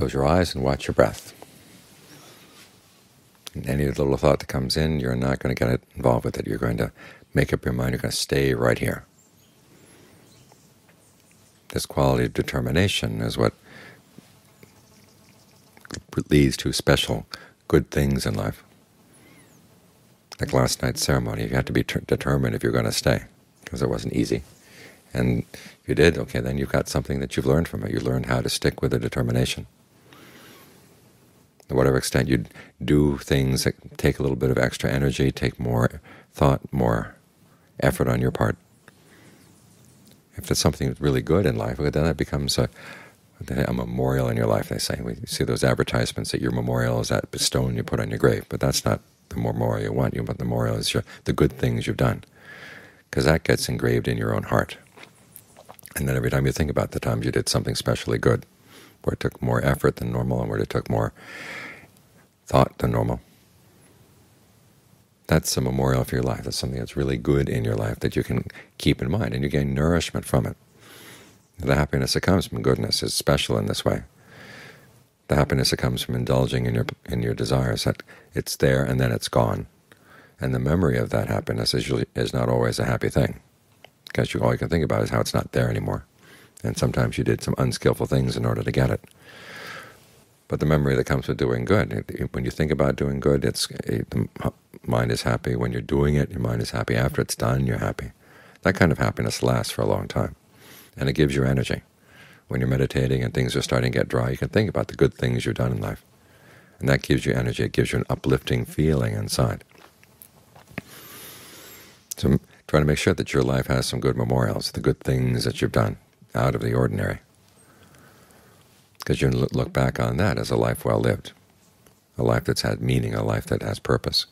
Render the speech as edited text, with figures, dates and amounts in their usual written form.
Close your eyes and watch your breath. And any little thought that comes in, you're not going to get involved with it. You're going to make up your mind, you're going to stay right here. This quality of determination is what leads to special good things in life. Like last night's ceremony, you had to be determined if you're going to stay, because it wasn't easy. And if you did, okay, then you've got something that you've learned from it. You learned how to stick with the determination. To whatever extent you do things that take a little bit of extra energy, take more thought, more effort on your part. If there's something that's really good in life, then that becomes a memorial in your life, they say. We see those advertisements that your memorial is that stone you put on your grave, but that's not the memorial you want. You want the memorial is the good things you've done, because that gets engraved in your own heart. And then every time you think about the times you did something specially good, where it took more effort than normal and where it took more thought than normal, that's a memorial for your life. That's something that's really good in your life that you can keep in mind, and you gain nourishment from it. The happiness that comes from goodness is special in this way. The happiness that comes from indulging in your desires, that it's there and then it's gone. And the memory of that happiness is not always a happy thing, because all you can think about is how it's not there anymore. And sometimes you did some unskillful things in order to get it. But the memory that comes with doing good, when you think about doing good, the mind is happy. When you're doing it, your mind is happy. After it's done, you're happy. That kind of happiness lasts for a long time, and it gives you energy. When you're meditating and things are starting to get dry, you can think about the good things you've done in life, and that gives you energy. It gives you an uplifting feeling inside. So try to make sure that your life has some good memorials, the good things that you've done out of the ordinary, because you look back on that as a life well lived, a life that's had meaning, a life that has purpose.